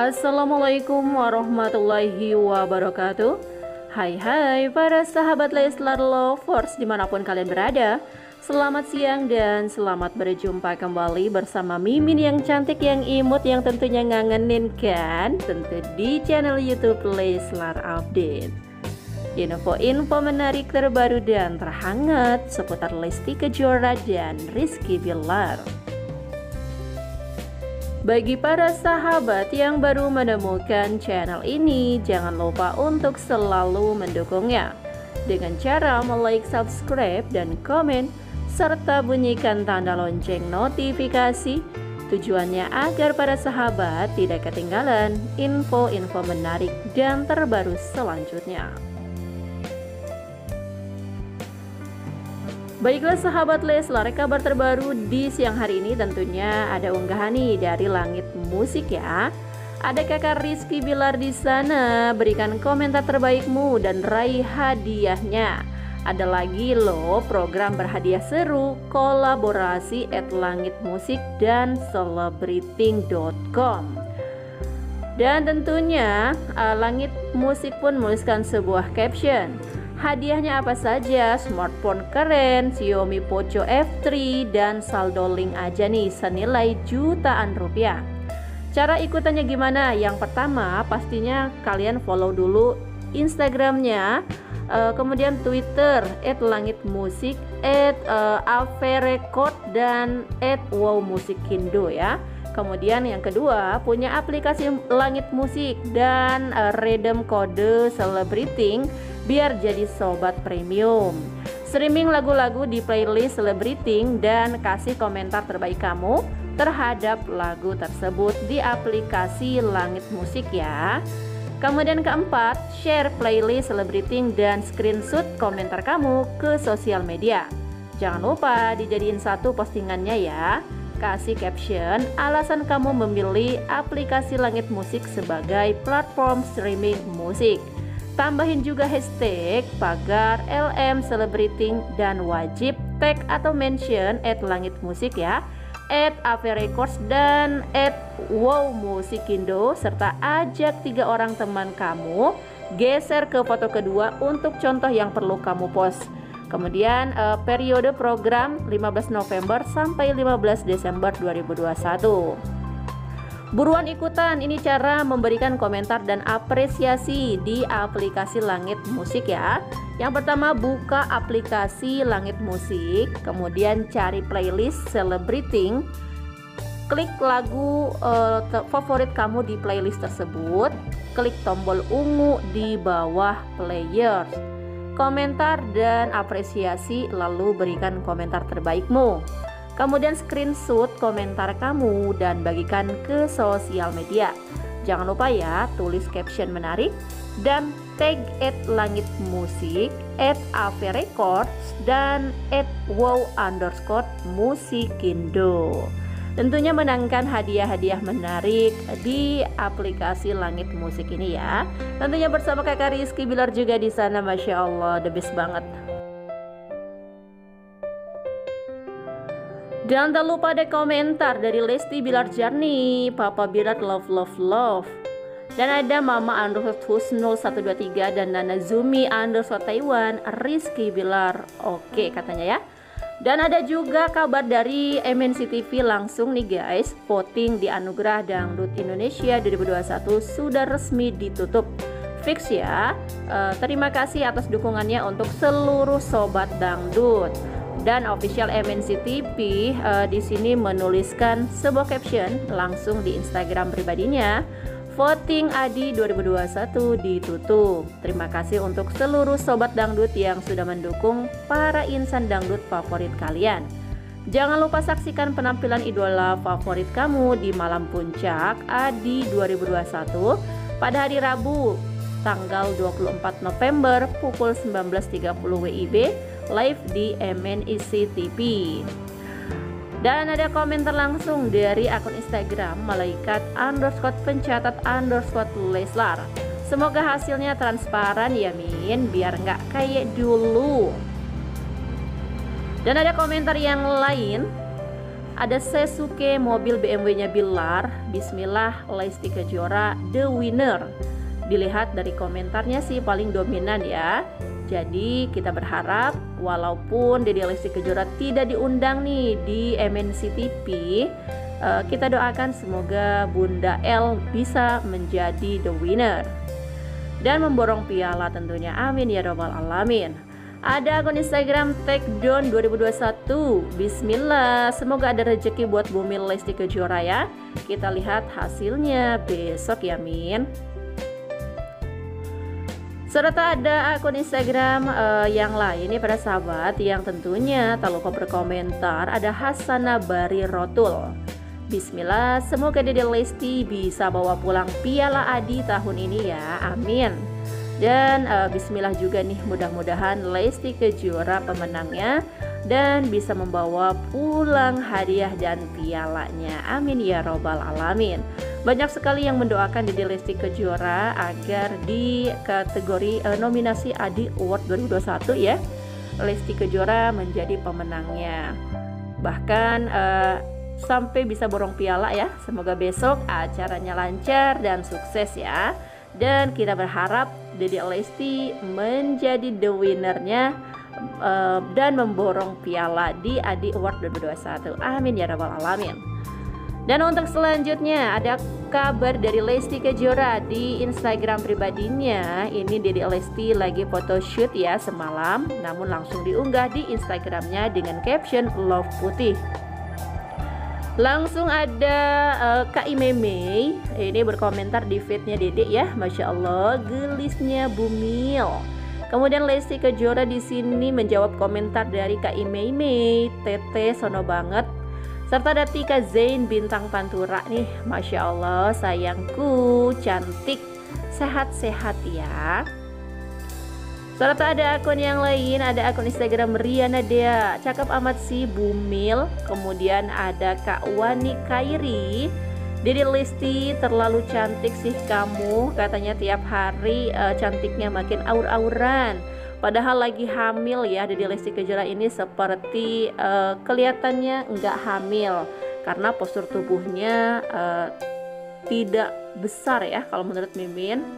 Assalamualaikum warahmatullahi wabarakatuh. Hai para sahabat Leslar Lovers dimanapun kalian berada. Selamat siang dan selamat berjumpa kembali bersama Mimin yang cantik, yang imut, yang tentunya ngangenin kan, tentu di channel YouTube Leslar Update. Info-info menarik terbaru dan terhangat seputar Lesti Kejora dan Rizky Billar. Bagi para sahabat yang baru menemukan channel ini, jangan lupa untuk selalu mendukungnya dengan cara like, subscribe, dan komen, serta bunyikan tanda lonceng notifikasi, tujuannya agar para sahabat tidak ketinggalan info-info menarik dan terbaru selanjutnya. Baiklah sahabat Leslar, kabar terbaru di siang hari ini tentunya ada unggahan nih dari Langit Musik ya. Ada kakak Rizky Billar di sana, berikan komentar terbaikmu dan raih hadiahnya. Ada lagi loh program berhadiah seru kolaborasi @Langit Musik dan celebrating.com. Dan tentunya Langit Musik pun menuliskan sebuah caption. Hadiahnya apa saja? Smartphone keren, Xiaomi Poco F3, dan saldo link aja nih senilai jutaan rupiah. Cara ikutannya gimana? Yang pertama pastinya kalian follow dulu Instagramnya, kemudian Twitter @langitmusik, @Affair Record, dan @Wow Musikindo ya. Kemudian yang kedua punya aplikasi Langit Musik dan redeem kode Celebrating biar jadi sobat premium. Streaming lagu-lagu di playlist Celebrating dan kasih komentar terbaik kamu terhadap lagu tersebut di aplikasi Langit Musik ya. Kemudian keempat, share playlist Celebrating dan screenshot komentar kamu ke sosial media. Jangan lupa dijadiin satu postingannya ya. Kasih caption alasan kamu memilih aplikasi Langit Musik sebagai platform streaming musik. Tambahin juga hashtag pagar LM Celebrating dan wajib tag atau mention @langitmusik ya, @Affair Records dan @Wow Musikindo, serta ajak 3 orang teman kamu geser ke foto kedua untuk contoh yang perlu kamu post. Kemudian periode program 15 November sampai 15 Desember 2021. Buruan ikutan, ini cara memberikan komentar dan apresiasi di aplikasi Langit Musik ya. Yang pertama buka aplikasi Langit Musik, kemudian cari playlist Celebrating. Klik lagu favorit kamu di playlist tersebut. Klik tombol ungu di bawah player. Komentar dan apresiasi, lalu berikan komentar terbaikmu. Kemudian screenshot komentar kamu dan bagikan ke sosial media. Jangan lupa ya, tulis caption menarik dan tag @langitmusik, @Affair Records, dan @Wow_musikindo. Tentunya menangkan hadiah-hadiah menarik di aplikasi Langit Musik ini ya. Tentunya bersama kakak Rizky Billar juga di sana, masya Allah, the best banget. Dan tak lupa ada komentar dari Lesti Billar Jarni, Papa Billar love love love. Dan ada Mama _Husnul123 dan Nana Zumi _Taiwan Rizky Billar. Oke katanya ya. Dan ada juga kabar dari MNCTV langsung nih guys. Voting di Anugerah Dangdut Indonesia 2021 sudah resmi ditutup. Fix ya. Terima kasih atas dukungannya untuk seluruh sobat dangdut. Dan official MNCTV di sini menuliskan sebuah caption langsung di Instagram pribadinya. Voting ADI 2021 ditutup. Terima kasih untuk seluruh sobat dangdut yang sudah mendukung para insan dangdut favorit kalian. Jangan lupa saksikan penampilan idola favorit kamu di malam puncak ADI 2021 pada hari Rabu tanggal 24 November pukul 19.30 WIB live di MNCTV. Dan ada komentar langsung dari akun Instagram malaikat _pencatat_Leslar. Semoga hasilnya transparan ya Min, biar nggak kayak dulu. Dan ada komentar yang lain. Ada Sesuke mobil BMW-nya Billar, Bismillah, Lesti Kejora, the winner. Dilihat dari komentarnya sih paling dominan ya. Jadi kita berharap walaupun Dede Lesti Kejora tidak diundang nih di MNCTV, kita doakan semoga Bunda L bisa menjadi the winner dan memborong piala tentunya, amin ya robbal alamin. Ada akun Instagram @takedown2021. Bismillah, semoga ada rezeki buat Bumi Lesti Kejora ya. Kita lihat hasilnya besok ya, min. Serta ada akun Instagram yang lain nih para sahabat, yang tentunya tak lupa berkomentar. Ada Hasana Bari Rotul, Bismillah, semoga Dede Lesti bisa bawa pulang piala Adi tahun ini ya, amin. Dan Bismillah juga nih, mudah-mudahan Lesti Kejora pemenangnya dan bisa membawa pulang hadiah dan pialanya, amin ya robbal alamin. Banyak sekali yang mendoakan Dede Lesti Kejora agar di kategori nominasi Adi Award 2021 ya, Lesti Kejora menjadi pemenangnya. Bahkan sampai bisa borong piala ya. Semoga besok acaranya lancar dan sukses ya. Dan kita berharap Dede Lesti menjadi the winner-nya dan memborong piala di Adi Award 2021. Amin ya rabbal alamin. Dan untuk selanjutnya ada kabar dari Lesti Kejora di Instagram pribadinya. Ini Dede Lesti lagi photoshoot ya semalam, namun langsung diunggah di Instagramnya dengan caption love putih. Langsung ada Kak Imeme ini berkomentar di feednya Dede ya, Masya Allah gelisnya Bumil. Kemudian Lesti Kejora di sini menjawab komentar dari Kak Imeme, Tete sono banget. Serta ada Tika Zain Bintang Pantura nih, Masya Allah sayangku cantik, sehat-sehat ya. Serta ada akun yang lain, ada akun Instagram Riana Dea, cakep amat sih Bumil. Kemudian ada Kak Wani Kairi, Dede Lesti terlalu cantik sih kamu, katanya tiap hari cantiknya makin aur-auran. Padahal lagi hamil ya, Dede Lesti Kejora ini seperti kelihatannya nggak hamil karena postur tubuhnya tidak besar ya kalau menurut Mimin.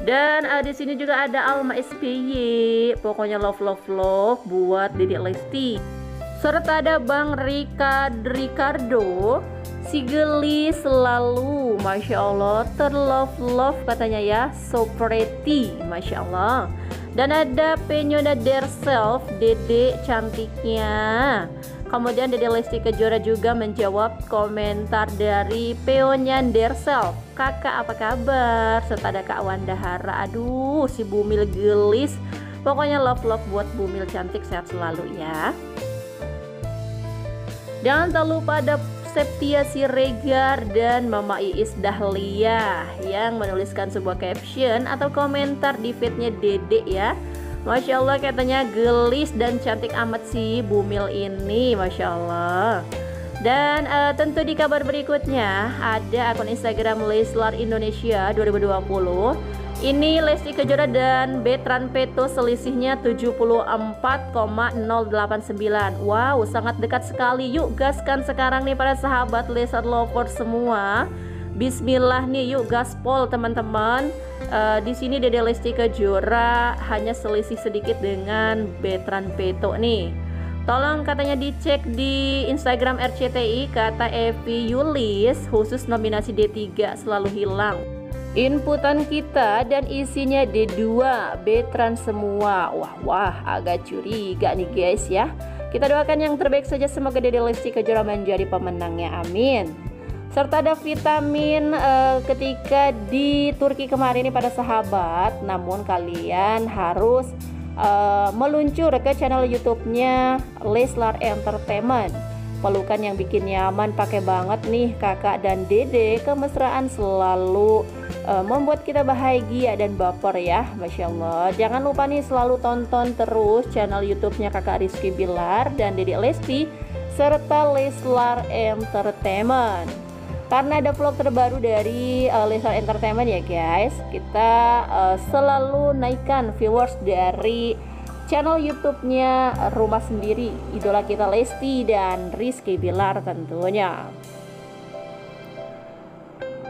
Dan di sini juga ada Alma SPY, pokoknya love buat Dede Lesti. Serta ada Bang Ricardo, si gelis selalu, Masya Allah terlove katanya ya, so pretty, Masya Allah. Dan ada Penyoda Derself, Dede cantiknya. Kemudian Dede Lesti Kejora juga menjawab komentar dari Peonyan Derself, kakak apa kabar. Serta ada Kak Wandahara, aduh si Bumil gelis, pokoknya love buat Bumil cantik sehat selalu ya. Dan tak lupa ada Septia Siregar dan Mama Iis Dahlia yang menuliskan sebuah caption atau komentar di feednya Dede ya, Masya Allah katanya gelis dan cantik amat sih Bumil ini, Masya Allah. Dan tentu di kabar berikutnya ada akun Instagram Leslar Indonesia 2020. Ini Lesti Kejora dan Betrand Peto selisihnya 74,089. Wow, sangat dekat sekali. Yuk gaskan sekarang nih para sahabat Leslar lovers semua. Bismillah nih, yuk gaspol teman-teman. Di sini Dede Lesti Kejora hanya selisih sedikit dengan Betrand Peto nih. Tolong katanya dicek di Instagram RCTI, kata Evi Yulis, khusus nominasi D3 selalu hilang inputan kita dan isinya D2 Betrand semua. Wah agak curiga nih guys ya. Kita doakan yang terbaik saja, semoga Dede Lesti Kejora menjadi pemenangnya, amin. Serta ada vitamin ketika di Turki kemarin nih pada sahabat. Namun kalian harus meluncur ke channel YouTube-nya Leslar Entertainment. Pelukan yang bikin nyaman pakai banget nih kakak dan Dede, kemesraan selalu membuat kita bahagia dan baper ya, Masya Allah. Jangan lupa nih selalu tonton terus channel YouTube-nya kakak Rizky Billar dan Dede Lesti serta Leslar Entertainment, karena ada vlog terbaru dari Leslar Entertainment ya guys. Kita selalu naikkan viewers dari channel YouTube-nya Rumah Sendiri, idola kita Lesti dan Rizky Billar tentunya.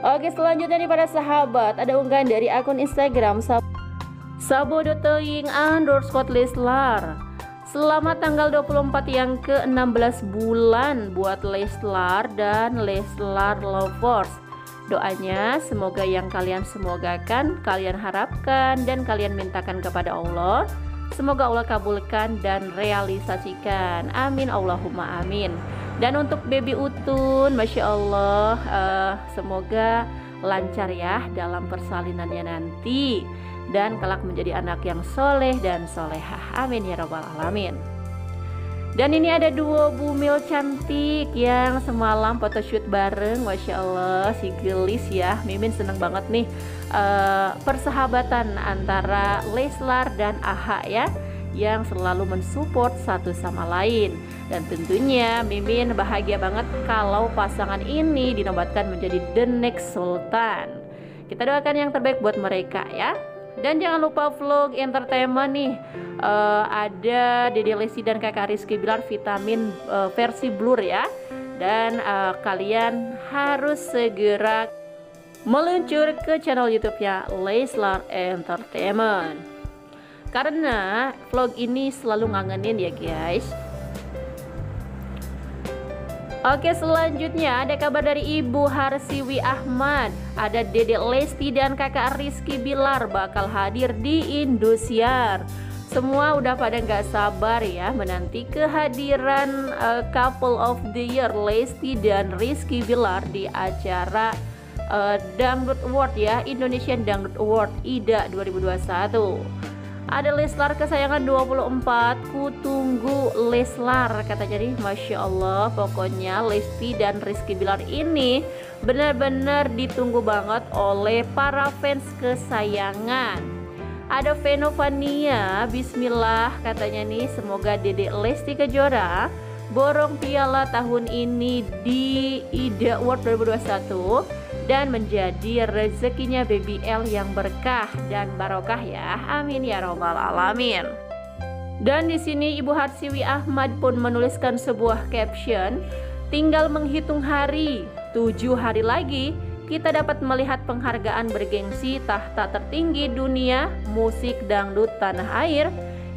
Oke, selanjutnya nih para sahabat, ada unggahan dari akun Instagram sabo.teing_Leslar. Selamat tanggal 24 yang ke-16 bulan buat Leslar dan Leslar lovers. Doanya semoga yang kalian semogakan, kalian harapkan, dan kalian mintakan kepada Allah, semoga Allah kabulkan dan realisasikan. Amin, Allahumma amin. Dan untuk baby Utun, Masya Allah, semoga lancar ya dalam persalinannya nanti, dan kelak menjadi anak yang soleh dan solehah. Amin ya rabbal alamin. Dan ini ada duo bumil cantik yang semalam photoshoot bareng. Masya Allah, si gelis ya, Mimin seneng banget nih persahabatan antara Leslar dan Aha ya, yang selalu mensupport satu sama lain. Dan tentunya Mimin bahagia banget kalau pasangan ini dinobatkan menjadi the next sultan. Kita doakan yang terbaik buat mereka ya. Dan jangan lupa vlog entertainment nih, ada Dede Lesti dan kakak Rizky Billar vitamin versi blur ya. Dan kalian harus segera meluncur ke channel YouTube-nya Leslar Entertainment, karena vlog ini selalu ngangenin ya guys. Oke, selanjutnya ada kabar dari Ibu Harsiwi Ahmad. Ada Dede Lesti dan kakak Rizky Billar bakal hadir di Indosiar. Semua udah pada nggak sabar ya menanti kehadiran couple of the year Lesti dan Rizky Billar di acara Dangdut Award ya, Indonesian Dangdut Award IDA 2021. Ada Leslar kesayangan 24, ku tunggu Leslar, kata jadi. Masya Allah, pokoknya Lesti dan Rizky Billar ini benar-benar ditunggu banget oleh para fans kesayangan. Ada Venovania, bismillah katanya nih, semoga Dedek Lesti Kejora borong piala tahun ini di IDA Award 2021 dan menjadi rezekinya BBL yang berkah dan barokah ya. Amin ya rabbal alamin. Dan di sini Ibu Harsiwi Ahmad pun menuliskan sebuah caption, tinggal menghitung hari, 7 hari lagi kita dapat melihat penghargaan bergengsi tahta tertinggi dunia musik dangdut tanah air,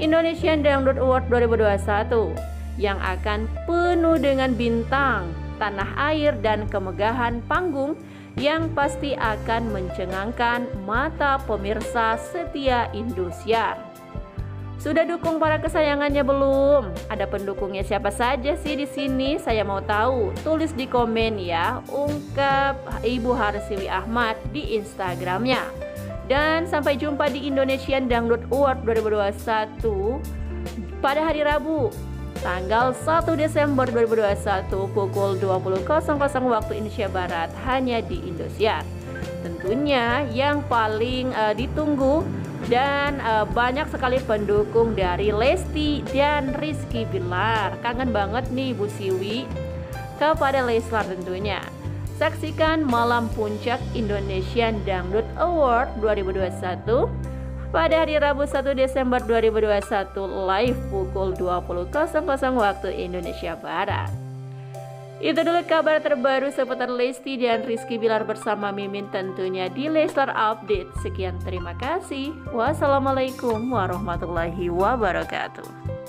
Indonesian Dangdut Award 2021, yang akan penuh dengan bintang, tanah air, dan kemegahan panggung yang pasti akan mencengangkan mata pemirsa setia Indosiar. Sudah dukung para kesayangannya belum? Ada pendukungnya siapa saja sih di sini? Saya mau tahu. Tulis di komen ya, ungkap Ibu Harsiwi Ahmad di Instagramnya. Dan sampai jumpa di Indonesian Dangdut Award 2021 pada hari Rabu, tanggal 1 Desember 2021 pukul 20.00 waktu Indonesia Barat, hanya di Indosiar. Tentunya yang paling ditunggu dan banyak sekali pendukung dari Lesti dan Rizky Billar. Kangen banget nih Bu Siwi kepada Leslar tentunya. Saksikan malam puncak Indonesian Dangdut Award 2021 pada hari Rabu 1 Desember 2021 live pukul 20.00 waktu Indonesia Barat. Itu dulu kabar terbaru seputar Lesti dan Rizky Billar bersama Mimin tentunya di Leslar Update. Sekian, terima kasih. Wassalamualaikum warahmatullahi wabarakatuh.